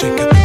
shake it.